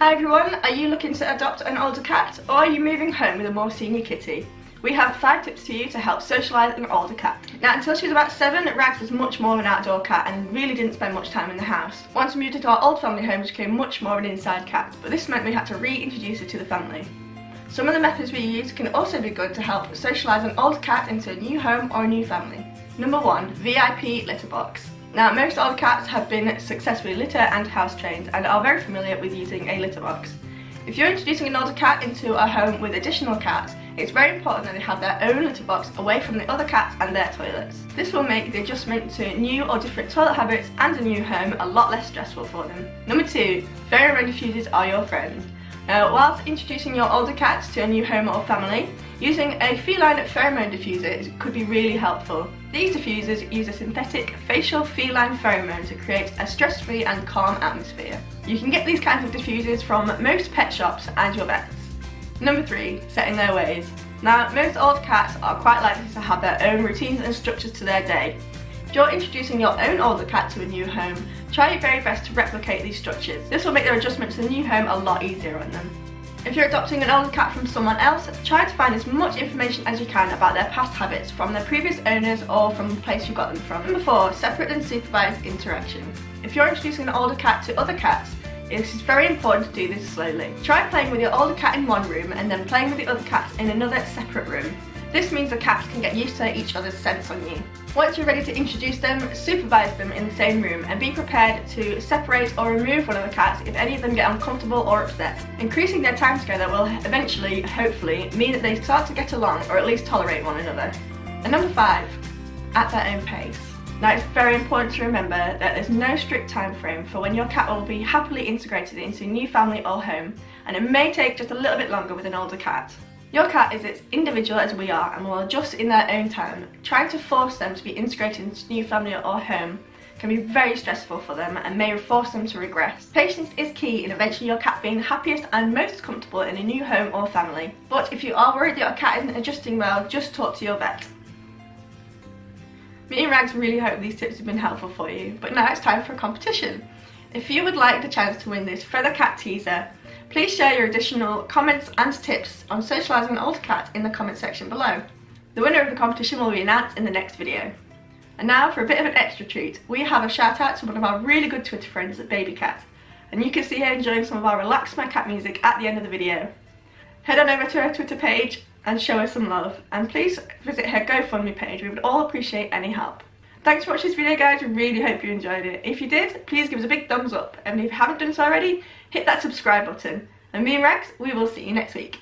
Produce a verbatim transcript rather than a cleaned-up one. Hi everyone, are you looking to adopt an older cat or are you moving home with a more senior kitty? We have five tips for you to help socialise an older cat. Now, until she was about seven, Rags was much more of an outdoor cat and really didn't spend much time in the house. Once we moved her to our old family home, she became much more an inside cat, but this meant we had to reintroduce her to the family. Some of the methods we use can also be good to help socialise an older cat into a new home or a new family. Number one, V I P litter box. Now, most older cats have been successfully litter and house trained and are very familiar with using a litter box. If you're introducing an older cat into a home with additional cats, it's very important that they have their own litter box away from the other cats and their toilets. This will make the adjustment to new or different toilet habits and a new home a lot less stressful for them. Number two, fairy refuges are your friends. Now, whilst introducing your older cats to a new home or family, using a feline pheromone diffuser could be really helpful. These diffusers use a synthetic facial feline pheromone to create a stress-free and calm atmosphere. You can get these kinds of diffusers from most pet shops and your vets. Number three, setting their ways. Now, most old cats are quite likely to have their own routines and structures to their day. If you're introducing your own older cat to a new home, try your very best to replicate these structures. This will make their adjustment to the new home a lot easier on them. If you're adopting an older cat from someone else, try to find as much information as you can about their past habits from their previous owners or from the place you got them from. Number four, separate and supervised interaction. If you're introducing an older cat to other cats, it is very important to do this slowly. Try playing with your older cat in one room and then playing with the other cats in another separate room. This means the cats can get used to each other's scents on you. Once you're ready to introduce them, supervise them in the same room and be prepared to separate or remove one of the cats if any of them get uncomfortable or upset. Increasing their time together will eventually, hopefully, mean that they start to get along or at least tolerate one another. And number five, at their own pace. Now, it's very important to remember that there's no strict time frame for when your cat will be happily integrated into a new family or home, and it may take just a little bit longer with an older cat. Your cat is as individual as we are and will adjust in their own time. Trying to force them to be integrated into a new family or home can be very stressful for them and may force them to regress. Patience is key in eventually your cat being happiest and most comfortable in a new home or family. But if you are worried that your cat isn't adjusting well, just talk to your vet. Me and Rags really hope these tips have been helpful for you, but now it's time for a competition. If you would like the chance to win this feather cat teaser, please share your additional comments and tips on socialising an older cat in the comment section below. The winner of the competition will be announced in the next video. And now for a bit of an extra treat, we have a shout out to one of our really good Twitter friends at Baby Cat, and you can see her enjoying some of our Relax My Cat music at the end of the video. Head on over to her Twitter page and show her some love, and please visit her GoFundMe page, we would all appreciate any help. Thanks for watching this video, guys. I really hope you enjoyed it. If you did, please give us a big thumbs up, and if you haven't done so already, hit that subscribe button. And me and Rags, we will see you next week.